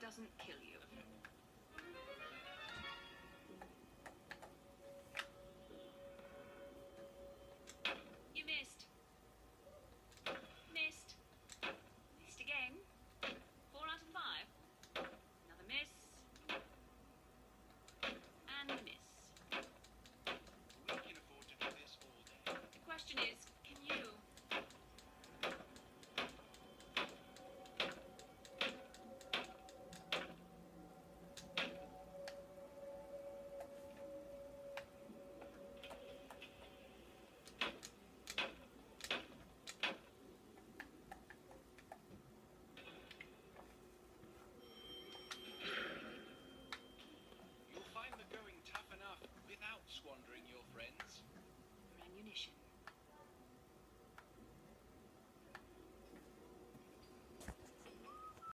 doesn't kill you.